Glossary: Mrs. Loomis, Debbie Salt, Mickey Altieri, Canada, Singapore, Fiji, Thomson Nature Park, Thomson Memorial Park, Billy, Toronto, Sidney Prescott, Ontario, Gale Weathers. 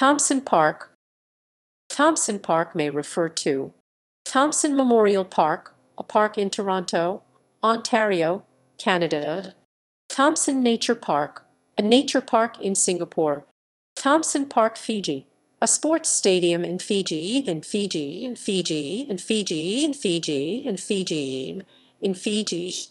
Thomson Park. Thomson Park may refer to Thomson Memorial Park, a park in Toronto, Ontario, Canada. Thomson Nature Park, a nature park in Singapore. Thomson Park, Fiji, a sports stadium in Fiji, in Fiji.